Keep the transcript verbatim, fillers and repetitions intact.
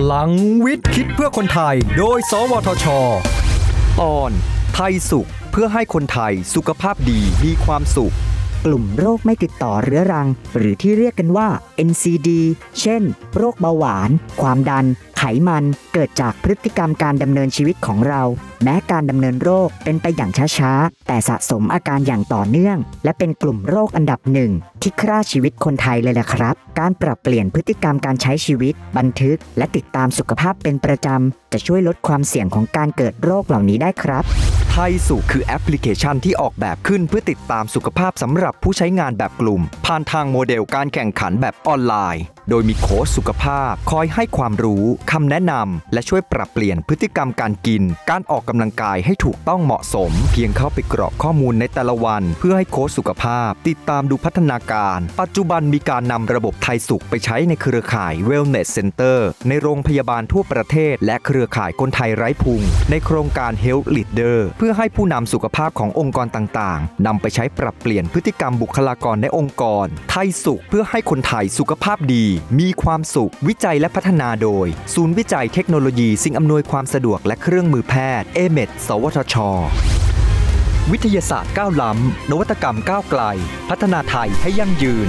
พลังวิทย์คิดเพื่อคนไทยโดยสวทช.ตอนไทยสุขเพื่อให้คนไทยสุขภาพดีมีความสุขกลุ่มโรคไม่ติดต่อเรื้อรังหรือที่เรียกกันว่า เอ็น ซี ดี เช่นโรคเบาหวานความดันไขมันเกิดจากพฤติกรรมการดำเนินชีวิตของเราแม้การดำเนินโรคเป็นไปอย่างช้าๆแต่สะสมอาการอย่างต่อเนื่องและเป็นกลุ่มโรคอันดับหนึ่งที่ฆ่าชีวิตคนไทยเลยล่ะครับการปรับเปลี่ยนพฤติกรรมการใช้ชีวิตบันทึกและติดตามสุขภาพเป็นประจำจะช่วยลดความเสี่ยงของการเกิดโรคเหล่านี้ได้ครับไทยสุขคือแอปพลิเคชันที่ออกแบบขึ้นเพื่อติดตามสุขภาพสำหรับผู้ใช้งานแบบกลุ่มผ่านทางโมเดลการแข่งขันแบบออนไลน์โดยมีโค้ชสุขภาพคอยให้ความรู้คำแนะนำและช่วยปรับเปลี่ยนพฤติกรรมการกินการออกกำลังกายให้ถูกต้องเหมาะสมเพียงเข้าไปกรอกข้อมูลในแต่ละวันเพื่อให้โค้ชสุขภาพติดตามดูพัฒนาการปัจจุบันมีการนำระบบไทยสุขไปใช้ในเครือข่าย Wellness Center ในโรงพยาบาลทั่วประเทศและเครือข่ายคนไทยไร้พุงในโครงการ Health Leader เพื่อให้ผู้นำสุขภาพขององค์กรต่างๆนำไปใช้ปรับเปลี่ยนพฤติกรรมบุคลากรในองค์กรไทยสุขเพื่อให้คนไทยสุขภาพดีมีความสุขวิจัยและพัฒนาโดยศูนย์วิจัยเทคโนโลยีสิ่งอำนวยความสะดวกและเครื่องมือแพทย์ เอ เอ็ม อี ที สวทช.วิทยาศาสตร์ก้าวล้ำนวัตกรรมก้าวไกลพัฒนาไทยให้ยั่งยืน